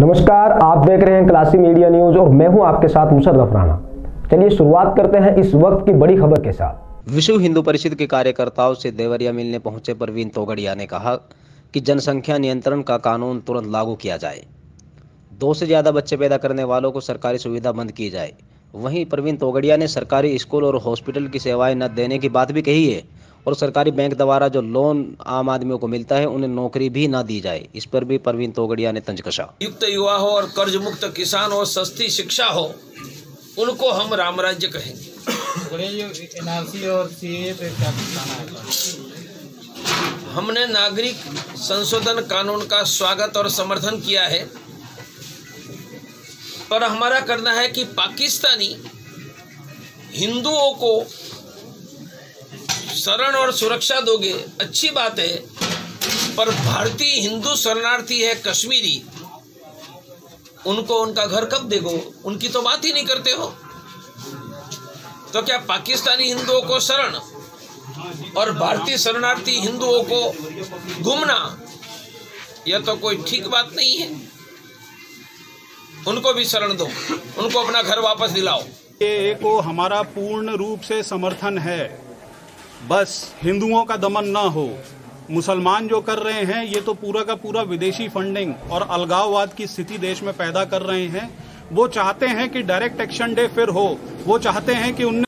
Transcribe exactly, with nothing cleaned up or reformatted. नमस्कार, आप देख रहे हैं क्लासी मीडिया न्यूज और मैं हूं आपके साथ मुशर्रफ राणा। चलिए शुरुआत करते हैं इस वक्त की बड़ी खबर के साथ। विश्व हिंदू परिषद के कार्यकर्ताओं से देवरिया मिलने पहुंचे प्रवीण तोगड़िया ने कहा कि जनसंख्या नियंत्रण का कानून तुरंत लागू किया जाए, दो से ज्यादा बच्चे पैदा करने वालों को सरकारी सुविधा बंद की जाए। वहीं प्रवीण तोगड़िया ने सरकारी स्कूल और हॉस्पिटल की सेवाएं न देने की बात भी कही है और सरकारी बैंक द्वारा जो लोन आम आदमियों को मिलता है उन्हें नौकरी भी ना दी जाए। इस पर भी प्रवीण तोगड़िया ने तंज कसा। युक्त युवा हो और कर्ज मुक्त किसान हो, सस्ती शिक्षा हो, उनको हम रामराज्य कहेंगे। हमने नागरिक संशोधन कानून का स्वागत और समर्थन किया है, पर हमारा करना है कि पाकिस्तानी हिंदुओं को शरण और सुरक्षा दोगे, अच्छी बात है, पर भारतीय हिंदू शरणार्थी है कश्मीरी, उनको उनका घर कब देगो? उनकी तो बात ही नहीं करते हो। तो क्या पाकिस्तानी हिंदुओं को शरण और भारतीय शरणार्थी हिंदुओं को घूमना, यह तो कोई ठीक बात नहीं है। उनको भी शरण दो, उनको अपना घर वापस दिलाओ। ये को हमारा पूर्ण रूप से समर्थन है। बस हिंदुओं का दमन ना हो। मुसलमान जो कर रहे हैं ये तो पूरा का पूरा विदेशी फंडिंग और अलगाववाद की स्थिति देश में पैदा कर रहे हैं। वो चाहते हैं कि डायरेक्ट एक्शन डे फिर हो। वो चाहते हैं कि उनने